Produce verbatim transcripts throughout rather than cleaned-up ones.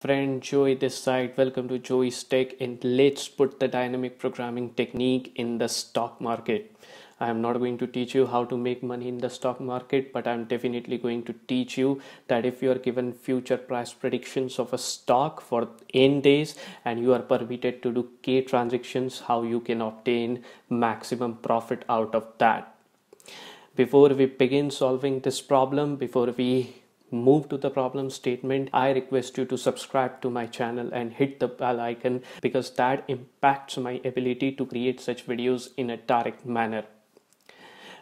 Friend Joey this side, welcome to Joey's Tech, and let's put the dynamic programming technique in the stock market. I am not going to teach you how to make money in the stock market, but I am definitely going to teach you that if you are given future price predictions of a stock for n days and you are permitted to do k transactions, how you can obtain maximum profit out of that. Before we begin solving this problem, before we move to the problem statement, I request you to subscribe to my channel and hit the bell icon, because that impacts my ability to create such videos in a direct manner.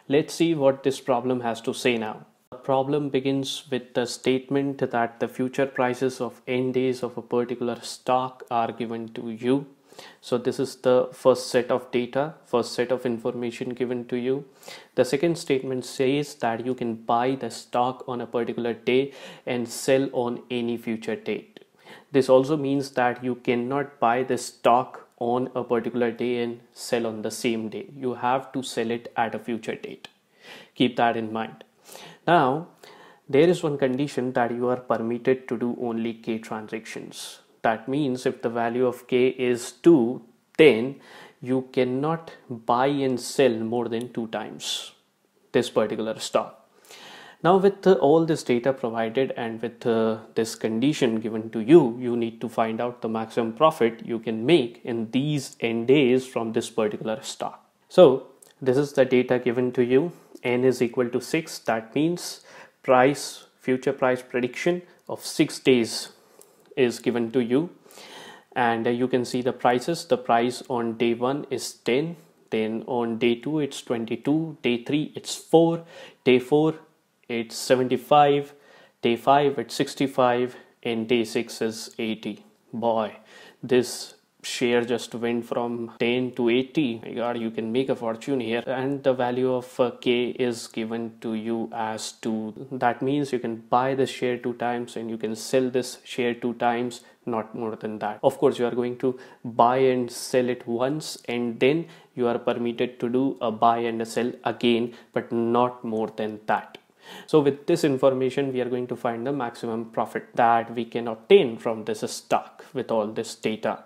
Let's see what this problem has to say now. The problem begins with the statement that the future prices of n days of a particular stock are given to you. So this is the first set of data, first set of information given to you. The second statement says that you can buy the stock on a particular day and sell on any future date. This also means that you cannot buy the stock on a particular day and sell on the same day. You have to sell it at a future date. Keep that in mind. Now, there is one condition that you are permitted to do only k transactions. That means if the value of k is two, then you cannot buy and sell more than two times this particular stock. Now, with uh, all this data provided and with uh, this condition given to you, you need to find out the maximum profit you can make in these n days from this particular stock. So this is the data given to you. N is equal to six. That means price, future price prediction of six days is given to you, and uh, you can see the prices. The price on day one is ten, then on day two it's twenty-two, day three it's four, day four it's seventy-five, day five it's sixty-five, and day six is eighty. Boy, this share just went from ten to eighty. My God, you can make a fortune here. And the value of uh, k is given to you as two. That means you can buy this share two times and you can sell this share two times, not more than that. Of course, you are going to buy and sell it once, and then you are permitted to do a buy and a sell again, but not more than that. So with this information, we are going to find the maximum profit that we can obtain from this stock with all this data.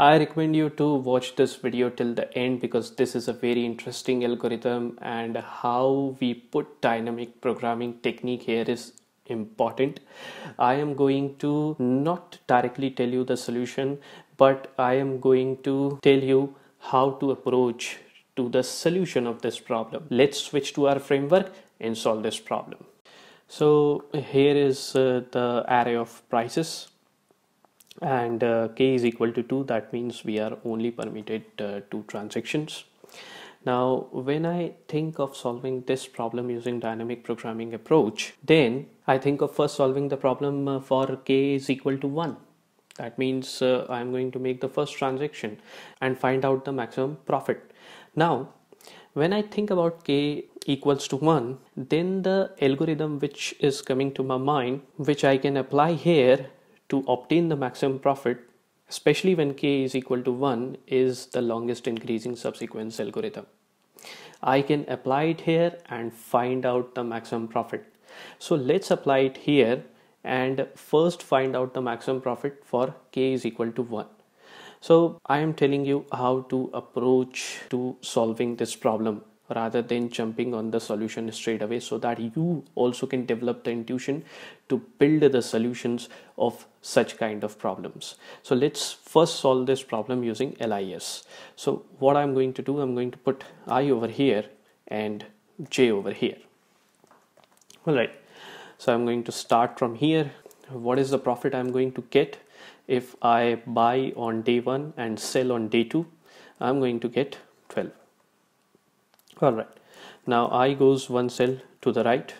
I recommend you to watch this video till the end, because this is a very interesting algorithm, and how we put dynamic programming technique here is important. I am going to not directly tell you the solution, but I am going to tell you how to approach to the solution of this problem. Let's switch to our framework and solve this problem. So here is uh, the array of prices. And uh, k is equal to two. That means we are only permitted uh, two transactions. Now, when I think of solving this problem using dynamic programming approach, then I think of first solving the problem uh, for k is equal to one. That means uh, I'm going to make the first transaction and find out the maximum profit. Now, when I think about k equals to one, then the algorithm which is coming to my mind, which I can apply here to obtain the maximum profit, especially when k is equal to one, is the longest increasing subsequence algorithm. I can apply it here and find out the maximum profit. So let's apply it here and first find out the maximum profit for k is equal to one. So I am telling you how to approach to solving this problem, rather than jumping on the solution straight away, so that you also can develop the intuition to build the solutions of such kind of problems. So let's first solve this problem using L I S. So what I'm going to do, I'm going to put I over here and J over here. All right, so I'm going to start from here. What is the profit I'm going to get if I buy on day one and sell on day two? I'm going to get twelve. All right, now I goes one cell to the right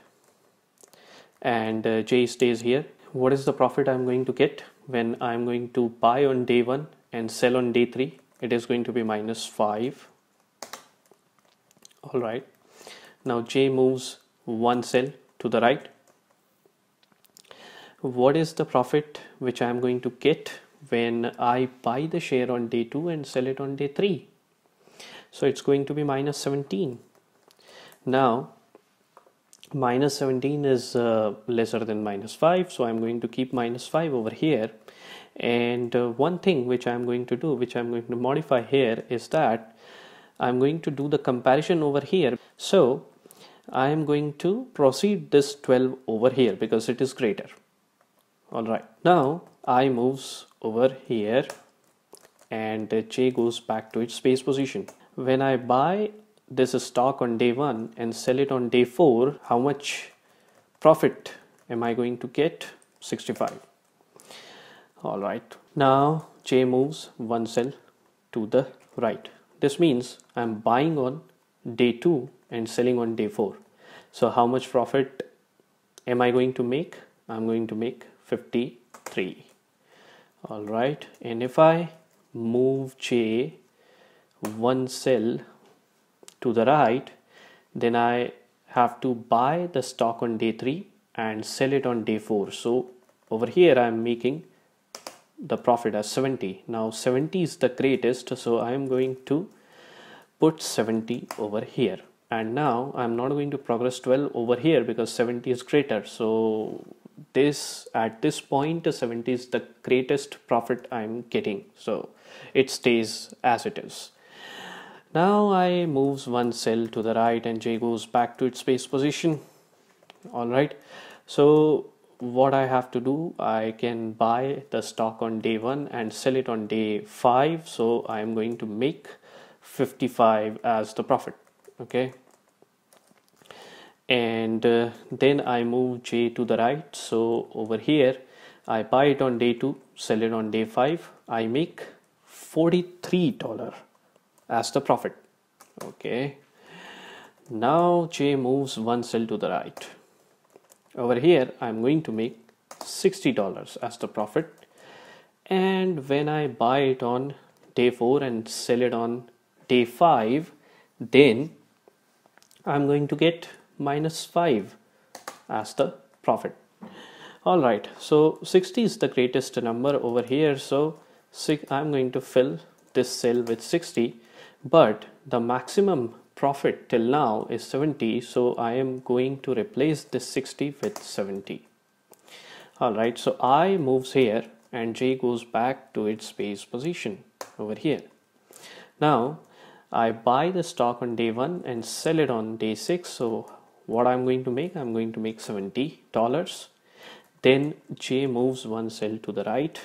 and uh, J stays here. What is the profit I'm going to get when I'm going to buy on day one and sell on day three? It is going to be minus five. All right, now J moves one cell to the right. What is the profit which I'm going to get when I buy the share on day two and sell it on day three? So it's going to be minus seventeen. Now minus seventeen is uh, lesser than minus five, so I'm going to keep minus five over here. And uh, one thing which I'm going to do, which I'm going to modify here, is that I'm going to do the comparison over here. So I am going to proceed this twelve over here because it is greater. All right, now I moves over here and J goes back to its space position. When I buy this stock on day one and sell it on day four, how much profit am I going to get? sixty-five. All right, now J moves one cell to the right. This means I'm buying on day two and selling on day four. So how much profit am I going to make? I'm going to make fifty-three. All right, and if I move J one cell to the right, then I have to buy the stock on day three and sell it on day four. So over here I'm making the profit as seventy. Now seventy is the greatest, so I am going to put seventy over here. And now I'm not going to progress twelve over here because seventy is greater. So this, at this point, seventy is the greatest profit I'm getting, so it stays as it is. Now I moves one cell to the right and J goes back to its space position. All right, so what I have to do, I can buy the stock on day one and sell it on day five, so I am going to make fifty-five as the profit. Okay, and uh, then I move J to the right, so over here I buy it on day two, sell it on day five, I make forty-three dollars as the profit. Okay, now J moves one cell to the right. Over here I'm going to make sixty dollars as the profit, and when I buy it on day four and sell it on day five, then I'm going to get minus five as the profit. All right, so sixty is the greatest number over here, so I'm going to fill this cell with sixty, but the maximum profit till now is seventy, so I am going to replace this sixty with seventy. All right, so I moves here and J goes back to its base position over here. Now I buy the stock on day one and sell it on day six, so what I'm going to make, I'm going to make seventy dollars. Then J moves one cell to the right,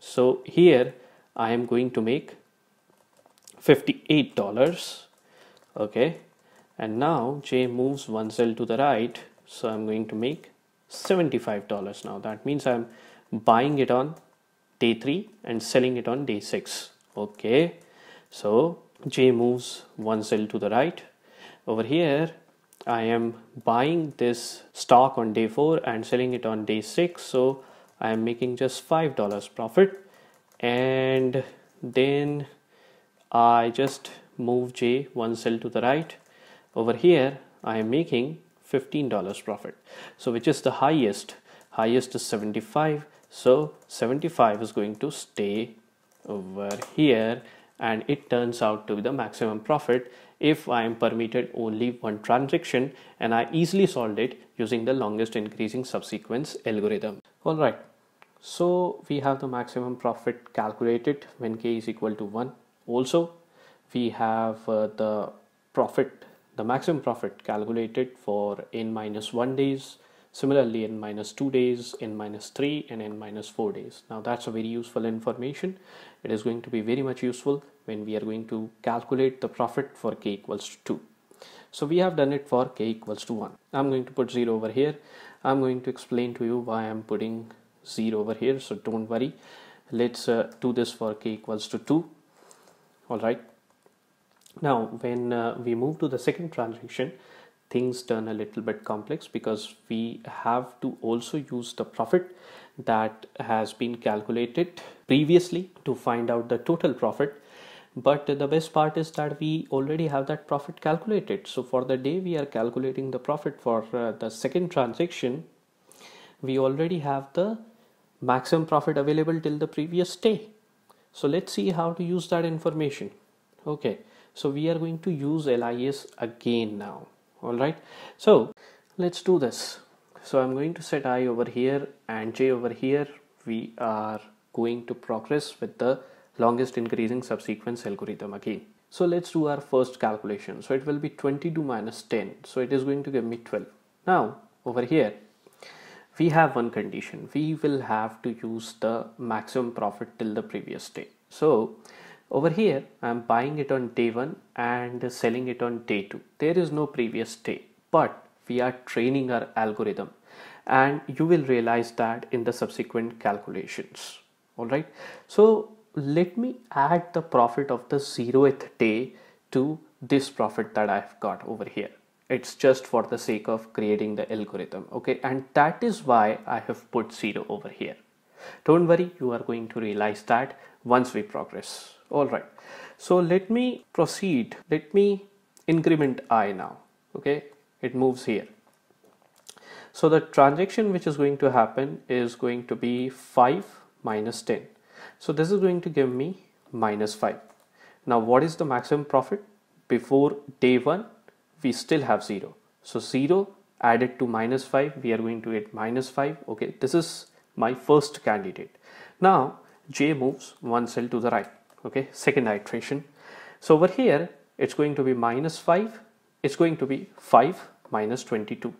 so here I am going to make fifty-eight dollars. Okay, and now J moves one cell to the right, so I'm going to make seventy-five dollars now. That means I'm buying it on day three and selling it on day six. Okay, so J moves one cell to the right. Over here I am buying this stock on day four and selling it on day six, so I am making just five dollars profit. And then I just move J one cell to the right. Over here I am making fifteen dollars profit, so which is the highest highest is seventy-five, so seventy-five is going to stay over here, and it turns out to be the maximum profit if I am permitted only one transaction, and I easily solved it using the longest increasing subsequence algorithm. All right, so we have the maximum profit calculated when K is equal to one. Also we have uh, the profit, the maximum profit calculated for n minus one days, similarly n minus two days, n minus three and n minus four days. Now that's a very useful information. It is going to be very much useful when we are going to calculate the profit for K equals to two. So we have done it for K equals to one. I'm going to put zero over here. I'm going to explain to you why I'm putting zero over here, so don't worry. Let's uh, do this for K equals to two. All right. Now when uh, we move to the second transaction, things turn a little bit complex because we have to also use the profit that has been calculated previously to find out the total profit. But the best part is that we already have that profit calculated. So for the day we are calculating the profit for uh, the second transaction, we already have the maximum profit available till the previous day. So let's see how to use that information. Okay, so we are going to use L I S again now. All right, so Let's do this. So I'm going to set I over here and J over here. We are going to progress with the longest increasing subsequence algorithm again. So let's do our first calculation. So it will be twenty-two minus ten. So it is going to give me twelve. Now over here, we have one condition. We will have to use the maximum profit till the previous day. So over here, I'm buying it on day one and selling it on day two. There is no previous day, but we are training our algorithm, and you will realize that in the subsequent calculations. All right. So let me add the profit of the zeroth day to this profit that I've got over here. It's just for the sake of creating the algorithm. Okay. And that is why I have put zero over here. Don't worry, you are going to realize that once we progress. All right. So let me proceed. Let me increment I now. Okay. It moves here. So the transaction which is going to happen is going to be five minus ten. So this is going to give me minus five. Now what is the maximum profit? Before day one, we still have zero. So zero added to minus five, we are going to get minus five. Okay, this is my first candidate. Now J moves one cell to the right. Okay, second iteration. So over here, it's going to be minus five. It's going to be five minus twenty-two.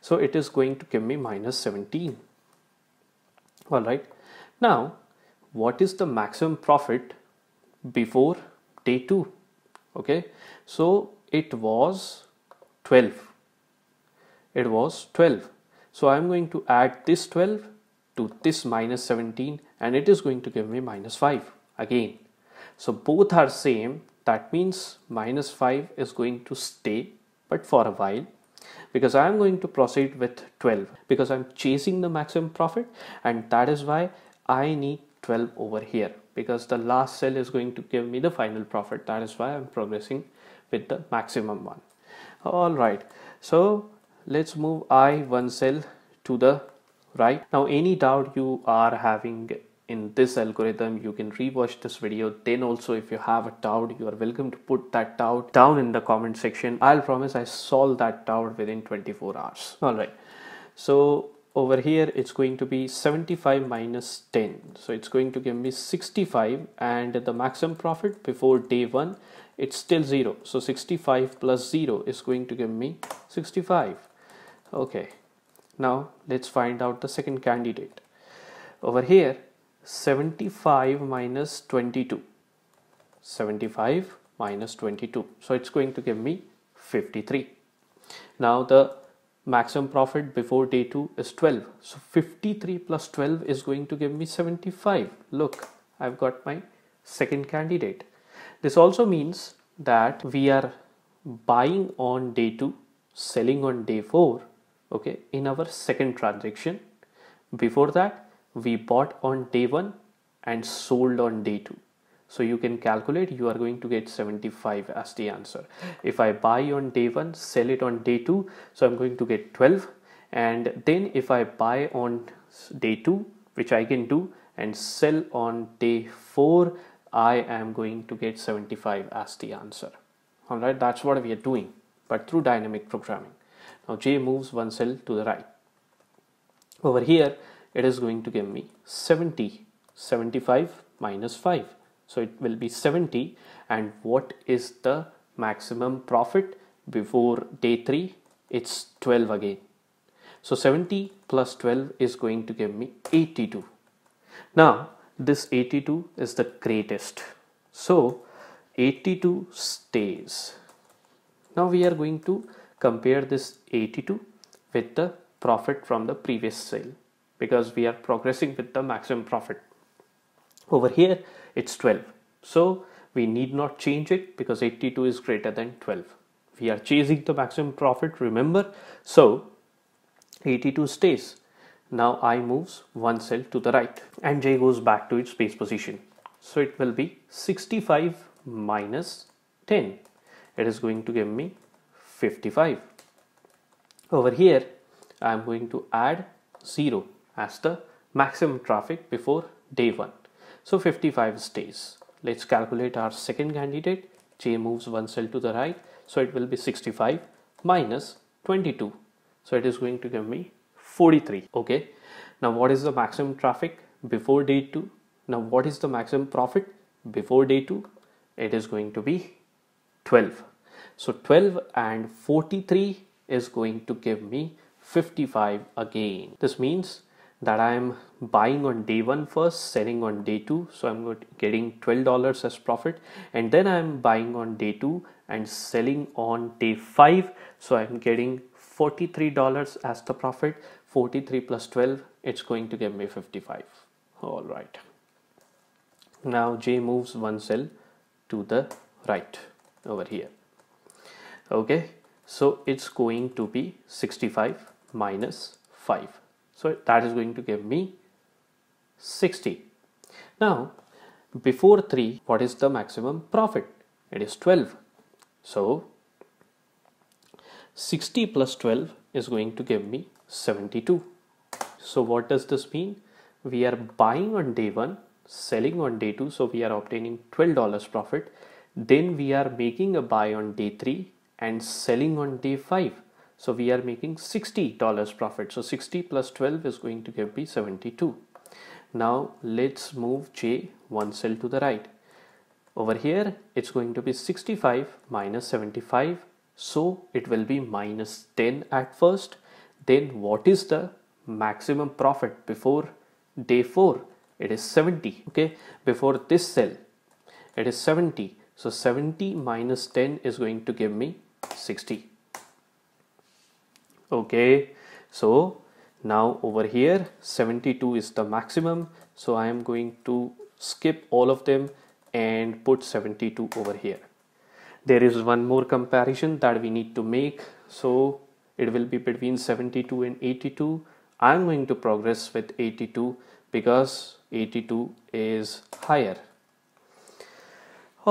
So it is going to give me minus seventeen. All right. Now, what is the maximum profit before day two? Okay. So it was twelve. It was twelve. So I'm going to add this twelve to this minus seventeen, and it is going to give me minus five again. So both are same. That means minus five is going to stay, but for a while, because I am going to proceed with twelve, because I'm chasing the maximum profit, and that is why I need twelve over here, because the last cell is going to give me the final profit. That is why I'm progressing with the maximum one. All right. So let's move I one cell to the right. Now, any doubt you are having in this algorithm, you can rewatch this video. Then also, if you have a doubt, you are welcome to put that doubt down in the comment section. I'll promise I solve that doubt within twenty-four hours. All right. So over here, it's going to be seventy-five minus ten. So it's going to give me sixty-five, and the maximum profit before day one, it's still zero. So sixty-five plus zero is going to give me sixty-five. Okay. Now let's find out the second candidate. Over here, seventy-five minus twenty-two. seventy-five minus twenty-two. So it's going to give me fifty-three. Now the maximum profit before day two is twelve. So fifty-three plus twelve is going to give me seventy-five. Look, I've got my second candidate. This also means that we are buying on day two, selling on day four. Okay, in our second transaction. Before that, we bought on day one and sold on day two. So you can calculate, you are going to get seventy-five as the answer. If I buy on day one, sell it on day two, so I'm going to get twelve. And then if I buy on day two, which I can do, and sell on day four, I am going to get seventy-five as the answer. All right, that's what we are doing, but through dynamic programming. Now J moves one cell to the right. Over here, it is going to give me seventy. Seventy-five minus five, so it will be seventy. And what is the maximum profit before day three? It's twelve again. So seventy plus twelve is going to give me eighty-two. Now this eighty-two is the greatest, so eighty-two stays. Now we are going to compare this eighty-two with the profit from the previous sale, because we are progressing with the maximum profit. Over here, it's twelve. So we need not change it, because eighty-two is greater than twelve. We are chasing the maximum profit, remember? So eighty-two stays. Now I moves one cell to the right, and J goes back to its base position. So it will be sixty-five minus ten. It is going to give me fifty-five. Over here, I'm going to add zero as the maximum traffic before day one. So fifty-five stays. Let's calculate our second candidate. J moves one cell to the right. So it will be sixty-five minus twenty-two. So it is going to give me forty-three. Okay, now what is the maximum traffic before day two? Now what is the maximum profit before day two? It is going to be twelve. So twelve and forty-three is going to give me fifty-five again. This means that I am buying on day one first, selling on day two. So I'm getting twelve dollars as profit, and then I'm buying on day two and selling on day five. So I'm getting forty-three dollars as the profit. forty-three plus twelve, it's going to give me fifty-five. All right. Now J moves one cell to the right over here. Okay, so it's going to be sixty-five minus five. So that is going to give me sixty. Now, before three, what is the maximum profit? It is twelve. So sixty plus twelve is going to give me seventy-two. So what does this mean? We are buying on day one, selling on day two. So we are obtaining twelve dollars profit. Then we are making a buy on day three and selling on day five. So we are making sixty dollars profit. So sixty plus twelve is going to give me seventy-two. Now let's move J one cell to the right. Over here, it's going to be sixty-five minus seventy-five. So it will be minus ten at first. Then what is the maximum profit before day four? It is seventy. Okay, before this cell, it is seventy. So seventy minus ten is going to give me sixty. Okay, so now over here seventy-two is the maximum, so I am going to skip all of them and put seventy-two over here. There is one more comparison that we need to make, so it will be between seventy-two and eighty-two. I am going to progress with eighty-two because eighty-two is higher.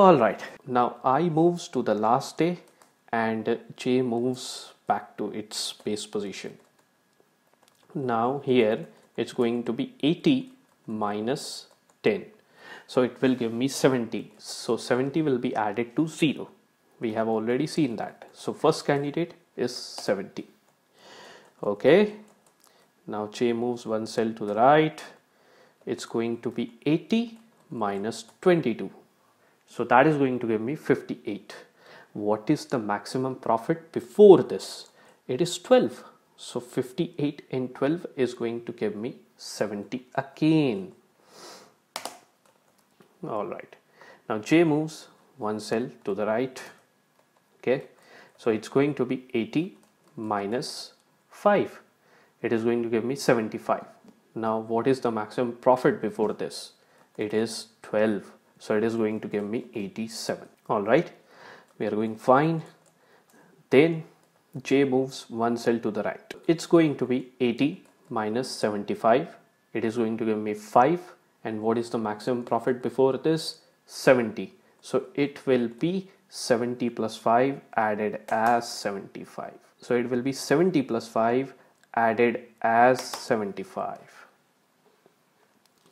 All right, now I moves to the last day and J moves back to its base position. Now here it's going to be eighty minus ten. So it will give me seventy. So seventy will be added to zero. We have already seen that. So first candidate is seventy. Okay. Now J moves one cell to the right. It's going to be eighty minus twenty-two. So that is going to give me fifty-eight. What is the maximum profit before this? It is twelve. So fifty-eight and twelve is going to give me seventy again. All right. Now J moves one cell to the right. Okay. So it's going to be eighty minus five. It is going to give me seventy-five. Now what is the maximum profit before this? It is twelve. So it is going to give me eighty-seven. All right. We are going fine. Then J moves one cell to the right. It's going to be eighty minus seventy-five. It is going to give me five. And what is the maximum profit before this? seventy. So it will be seventy plus five added as seventy-five. So it will be seventy plus five added as seventy-five.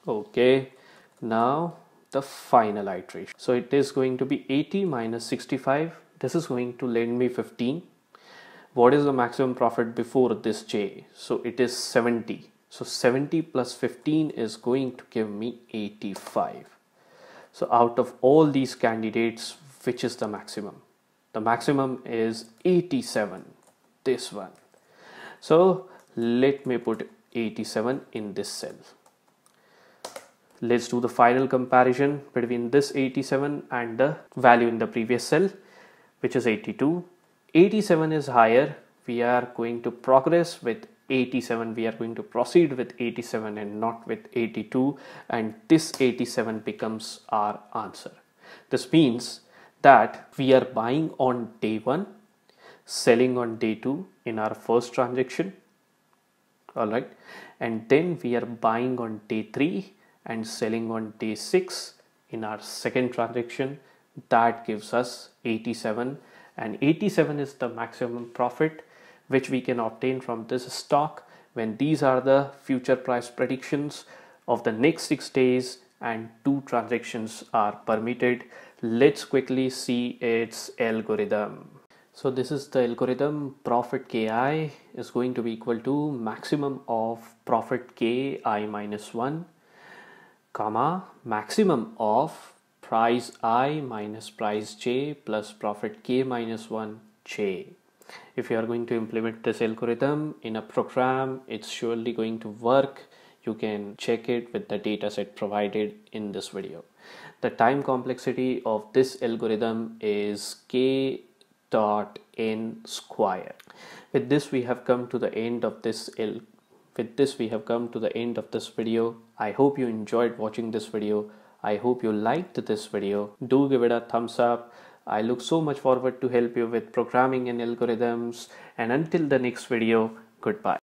Okay. Now the final iteration. So it is going to be eighty minus sixty-five. This is going to lend me fifteen. What is the maximum profit before this J? So it is seventy. So seventy plus fifteen is going to give me eighty-five. So out of all these candidates, which is the maximum? The maximum is eighty-seven, this one. So let me put eighty-seven in this cell. Let's do the final comparison between this eighty-seven and the value in the previous cell, which is eighty-two. eighty-seven is higher. We are going to progress with eighty-seven. We are going to proceed with eighty-seven and not with eighty-two. And this eighty-seven becomes our answer. This means that we are buying on day one, selling on day two in our first transaction. All right. And then we are buying on day three and selling on day six in our second transaction. That gives us eighty-seven, and eighty-seven is the maximum profit which we can obtain from this stock when these are the future price predictions of the next six days and two transactions are permitted. Let's quickly see its algorithm. So this is the algorithm. Profit K I is going to be equal to maximum of profit K I minus one, comma, maximum of price I minus price J plus profit K minus one J. If you are going to implement this algorithm in a program, it's surely going to work. You can check it with the data set provided in this video. The time complexity of this algorithm is k dot n square. With this we have come to the end of this L with this we have come to the end of this video. I hope you enjoyed watching this video. I hope you liked this video. Do give it a thumbs up. I look so much forward to help you with programming and algorithms. And until the next video, goodbye.